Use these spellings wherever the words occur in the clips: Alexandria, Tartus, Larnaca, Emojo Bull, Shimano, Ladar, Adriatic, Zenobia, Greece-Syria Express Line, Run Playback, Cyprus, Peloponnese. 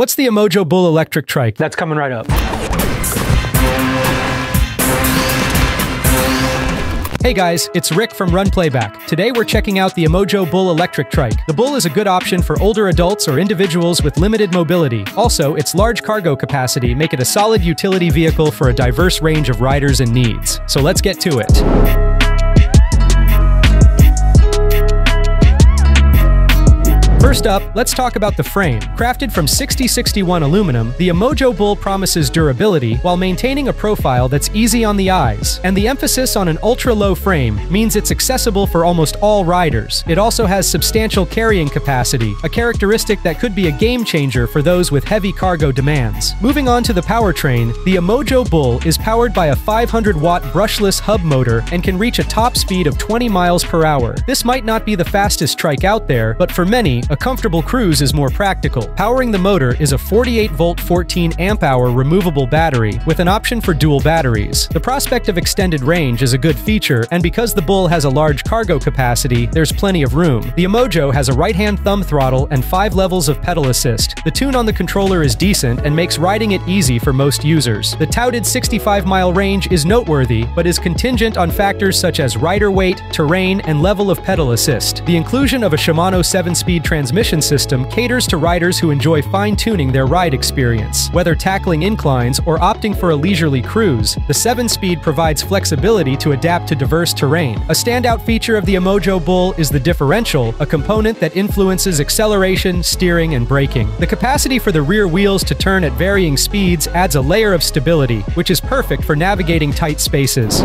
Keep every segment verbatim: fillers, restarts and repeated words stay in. What's the Emojo Bull electric trike? That's coming right up. Hey guys, it's Rick from Run Playback. Today we're checking out the Emojo Bull electric trike. The Bull is a good option for older adults or individuals with limited mobility. Also, its large cargo capacity make it a solid utility vehicle for a diverse range of riders and needs. So let's get to it. First up, let's talk about the frame. Crafted from sixty sixty-one aluminum, the Emojo Bull promises durability while maintaining a profile that's easy on the eyes. And the emphasis on an ultra-low frame means it's accessible for almost all riders. It also has substantial carrying capacity, a characteristic that could be a game-changer for those with heavy cargo demands. Moving on to the powertrain, the Emojo Bull is powered by a five hundred watt brushless hub motor and can reach a top speed of twenty miles per hour. This might not be the fastest trike out there, but for many, a comfortable cruise is more practical. Powering the motor is a forty-eight volt fourteen amp hour removable battery with an option for dual batteries. The prospect of extended range is a good feature, and because the Bull has a large cargo capacity, there's plenty of room. The Emojo has a right-hand thumb throttle and five levels of pedal assist. The tune on the controller is decent and makes riding it easy for most users. The touted sixty-five mile range is noteworthy, but is contingent on factors such as rider weight, terrain, and level of pedal assist. The inclusion of a Shimano seven-speed transmission transmission system caters to riders who enjoy fine-tuning their ride experience. Whether tackling inclines or opting for a leisurely cruise, the seven-speed provides flexibility to adapt to diverse terrain. A standout feature of the Emojo Bull is the differential, a component that influences acceleration, steering, and braking. The capacity for the rear wheels to turn at varying speeds adds a layer of stability, which is perfect for navigating tight spaces.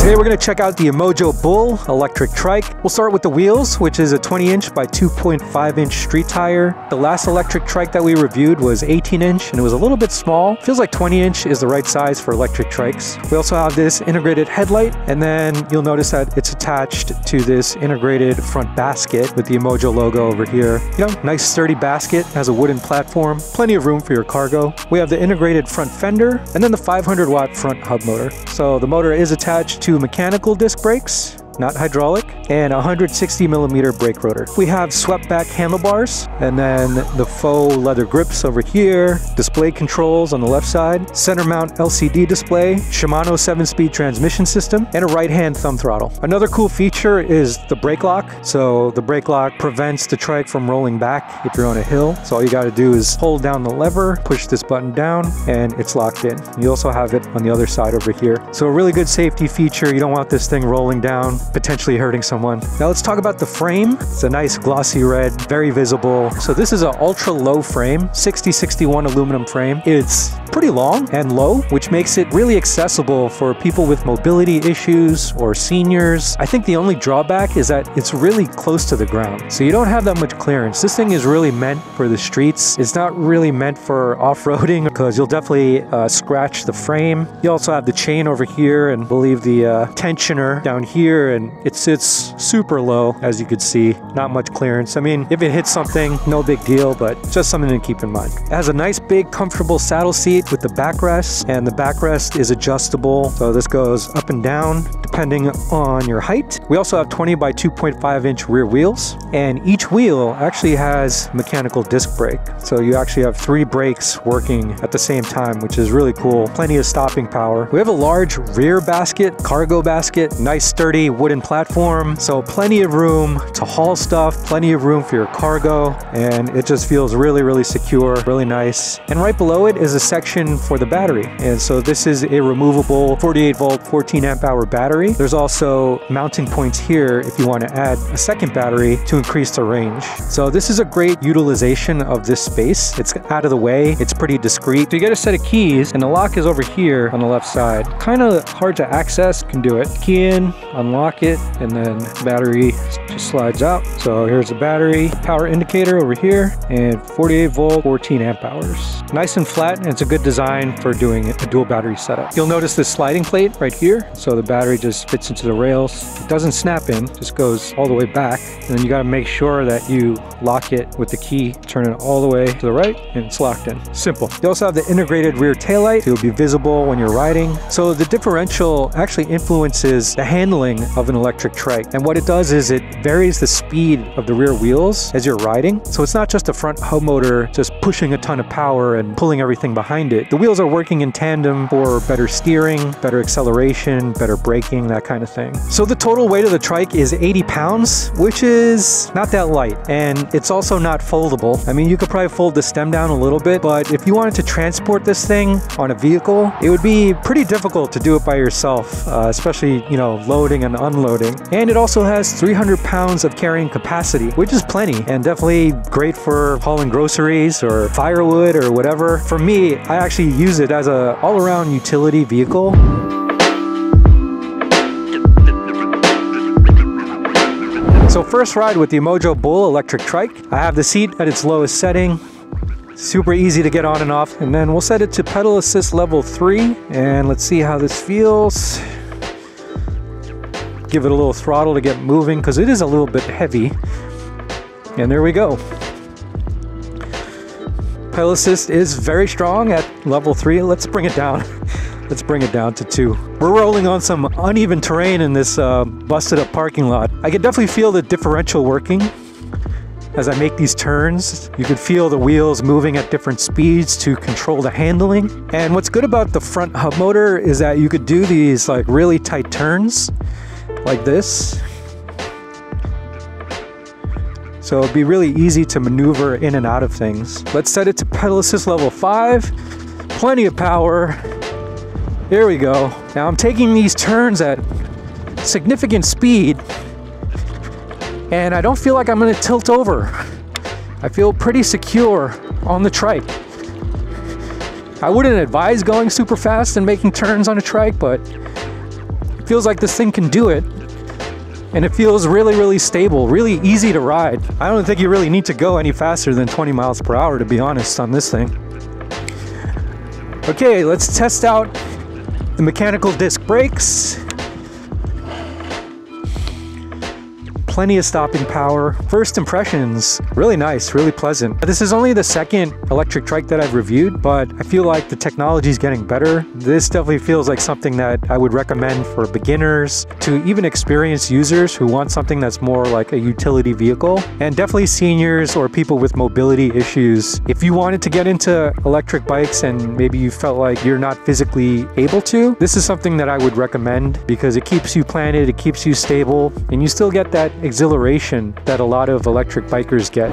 Today we're going to check out the Emojo Bull electric trike. We'll start with the wheels, which is a twenty inch by two point five inch street tire. The last electric trike that we reviewed was eighteen inch, and it was a little bit small. Feels like twenty inch is the right size for electric trikes. We also have this integrated headlight, and then you'll notice that it's attached to this integrated front basket with the Emojo logo over here. You know, nice sturdy basket, has a wooden platform, plenty of room for your cargo. We have the integrated front fender, and then the five hundred watt front hub motor. So the motor is attached to mechanical disc brakes, not hydraulic, and one hundred sixty millimeter brake rotor. We have swept back handlebars, and then the faux leather grips over here, display controls on the left side, center mount L C D display, Shimano seven-speed transmission system, and a right-hand thumb throttle. Another cool feature is the brake lock. So the brake lock prevents the trike from rolling back if you're on a hill. So all you gotta do is hold down the lever, push this button down, and it's locked in. You also have it on the other side over here. So a really good safety feature. You don't want this thing rolling down, potentially hurting someone. Now let's talk about the frame. It's a nice glossy red, very visible. So this is an ultra low frame, sixty sixty-one aluminum frame. It's pretty long and low, which makes it really accessible for people with mobility issues or seniors. I think the only drawback is that it's really close to the ground, so you don't have that much clearance. This thing is really meant for the streets. It's not really meant for off-roading, because you'll definitely uh, scratch the frame. You also have the chain over here, and I believe the uh, tensioner down here, and it sits super low, as you could see, not much clearance. I mean, if it hits something, no big deal, but just something to keep in mind. It has a nice, big, comfortable saddle seat with the backrest, and the backrest is adjustable. So this goes up and down depending on your height. We also have twenty by two point five inch rear wheels, and each wheel actually has mechanical disc brake. So you actually have three brakes working at the same time, which is really cool. Plenty of stopping power. We have a large rear basket, cargo basket, nice sturdy wooden platform. So plenty of room to haul stuff, plenty of room for your cargo, and it just feels really, really secure, really nice. And right below it is a section for the battery. And so this is a removable forty-eight volt, fourteen amp hour battery. There's also mounting points here if you want to add a second battery to increase the range. So this is a great utilization of this space. It's out of the way. It's pretty discreet. So you get a set of keys, and the lock is over here on the left side. Kind of hard to access. You can do it. Key in, unlock it, and then battery just slides out. So here's the battery power indicator over here, and forty-eight volt, fourteen amp hours. Nice and flat, and it's a good design for doing a dual battery setup. You'll notice this sliding plate right here. So the battery just fits into the rails. It doesn't snap in, just goes all the way back. And then you gotta make sure that you lock it with the key, turn it all the way to the right, and it's locked in. Simple. You also have the integrated rear taillight. It'll be visible when you're riding. So the differential actually influences the handling of an electric trike. And what it does is it varies the speed of the rear wheels as you're riding. So it's not just a front hub motor just pushing a ton of power and pulling everything behind it. The wheels are working in tandem for better steering, better acceleration, better braking, that kind of thing. So the total weight of the trike is eighty pounds, which is not that light. And it's also not foldable. I mean, you could probably fold the stem down a little bit, but if you wanted to transport this thing on a vehicle, it would be pretty difficult to do it by yourself, uh, especially, you know, loading and unloading. And it also has three hundred pounds of carrying capacity, which is plenty and definitely great for hauling groceries or firewood or whatever. For me, I actually use it as an all-around utility vehicle. So first ride with the Emojo Bull electric trike. I have the seat at its lowest setting. Super easy to get on and off. And then we'll set it to pedal assist level three. And let's see how this feels. Give it a little throttle to get moving because it is a little bit heavy. And there we go. Pedal assist is very strong at level three. Let's bring it down. Let's bring it down to two. We're rolling on some uneven terrain in this uh, busted up parking lot. I can definitely feel the differential working. As I make these turns, you can feel the wheels moving at different speeds to control the handling. And what's good about the front hub motor is that you could do these like really tight turns like this. So it'd be really easy to maneuver in and out of things. Let's set it to pedal assist level five. Plenty of power. There we go. Now I'm taking these turns at significant speed, and I don't feel like I'm gonna tilt over. I feel pretty secure on the trike. I wouldn't advise going super fast and making turns on a trike, but it feels like this thing can do it. And it feels really, really stable, really easy to ride. I don't think you really need to go any faster than twenty miles per hour, to be honest, on this thing. Okay, let's test out the mechanical disc brakes. Plenty of stopping power. First impressions, really nice, really pleasant. This is only the second electric trike that I've reviewed, but I feel like the technology is getting better. This definitely feels like something that I would recommend for beginners to even experienced users who want something that's more like a utility vehicle, and definitely seniors or people with mobility issues. If you wanted to get into electric bikes and maybe you felt like you're not physically able to, this is something that I would recommend because it keeps you planted, it keeps you stable, and you still get that exhilaration that a lot of electric bikers get.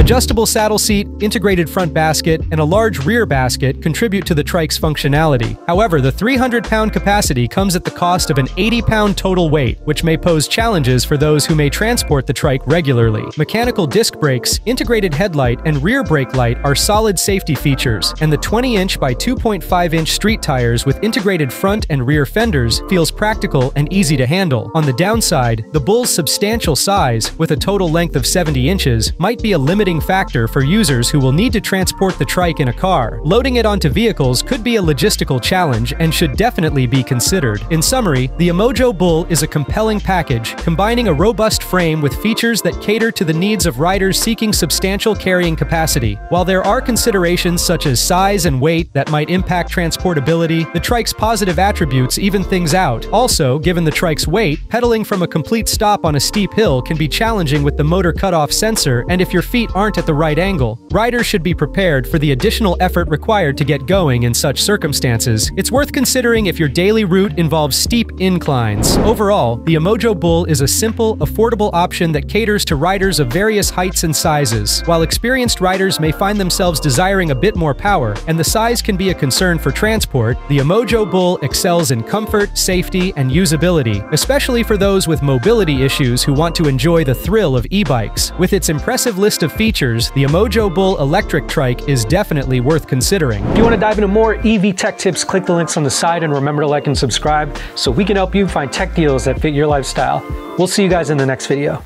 Adjustable saddle seat, integrated front basket, and a large rear basket contribute to the trike's functionality. However, the three hundred pound capacity comes at the cost of an eighty pound total weight, which may pose challenges for those who may transport the trike regularly. Mechanical disc brakes, integrated headlight, and rear brake light are solid safety features, and the twenty inch by two point five inch street tires with integrated front and rear fenders feels practical and easy to handle. On the downside, the Bull's substantial size, with a total length of seventy inches, might be a limiting factor for users who will need to transport the trike in a car. Loading it onto vehicles could be a logistical challenge and should definitely be considered. In summary, the Emojo Bull is a compelling package, combining a robust frame with features that cater to the needs of riders seeking substantial carrying capacity. While there are considerations such as size and weight that might impact transportability, the trike's positive attributes even things out. Also, given the trike's weight, pedaling from a complete stop on a steep hill can be challenging with the motor cutoff sensor, and if your feet aren't aren't at the right angle, riders should be prepared for the additional effort required to get going in such circumstances. It's worth considering if your daily route involves steep inclines. Overall, the Emojo Bull is a simple, affordable option that caters to riders of various heights and sizes. While experienced riders may find themselves desiring a bit more power, and the size can be a concern for transport, the Emojo Bull excels in comfort, safety, and usability, especially for those with mobility issues who want to enjoy the thrill of e-bikes. With its impressive list of features features, the Emojo Bull electric trike is definitely worth considering. If you want to dive into more E V tech tips, click the links on the side and remember to like and subscribe so we can help you find tech deals that fit your lifestyle. We'll see you guys in the next video.